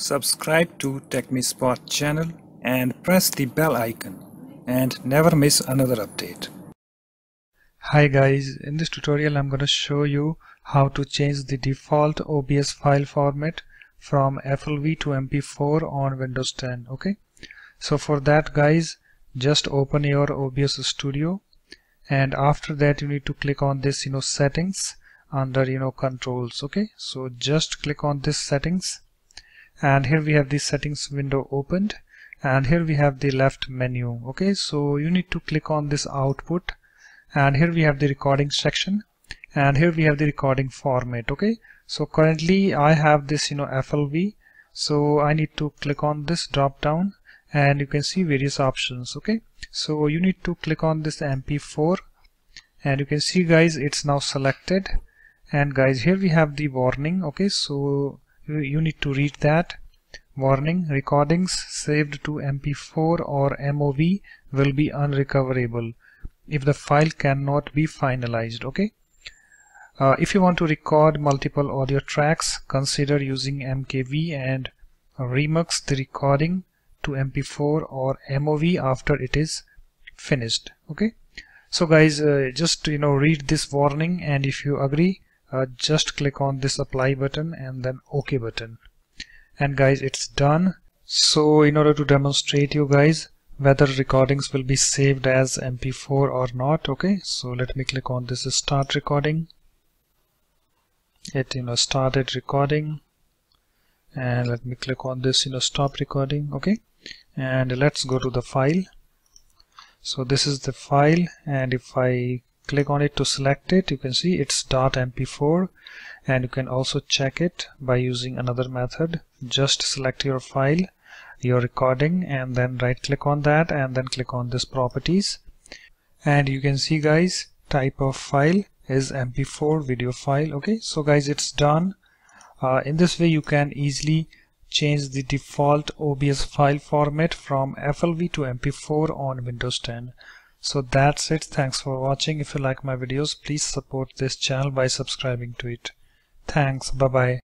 Subscribe to TechMeSpot channel and press the bell icon and never miss another update. Hi guys, in this tutorial I'm going to show you how to change the default OBS file format from FLV to MP4 on Windows 10. Okay, so for that guys, just open your OBS Studio, and after that you need to click on this settings under controls. Okay, so just click on this settings, and here we have the settings window opened, and here we have the left menu. Okay, so you need to click on this output, and here we have the recording section, and here we have the recording format. Okay, so currently I have this FLV, so I need to click on this drop down and you can see various options. Okay, so you need to click on this MP4, and you can see guys it's now selected, and guys here we have the warning. Okay, so you need to read that warning: recordings saved to MP4 or MOV will be unrecoverable if the file cannot be finalized. Okay, if you want to record multiple audio tracks, consider using MKV and remix the recording to MP4 or MOV after it is finished. Okay, so guys just read this warning, and if you agree, just click on this apply button and then OK button, and guys it's done. So in order to demonstrate you guys whether recordings will be saved as MP4 or not, okay, so let me click on this start recording. It started recording, and let me click on this stop recording. Okay, and let's go to the file. So this is the file, and if I click on it to select it, you can see it's .mp4, and you can also check it by using another method. Just select your file, your recording, and then right click on that and then click on this properties, and you can see guys type of file is mp4 video file. Okay, so guys it's done. In this way you can easily change the default OBS file format from FLV to MP4 on Windows 10. So that's it. Thanks for watching. If you like my videos, please support this channel by subscribing to it. Thanks. Bye bye.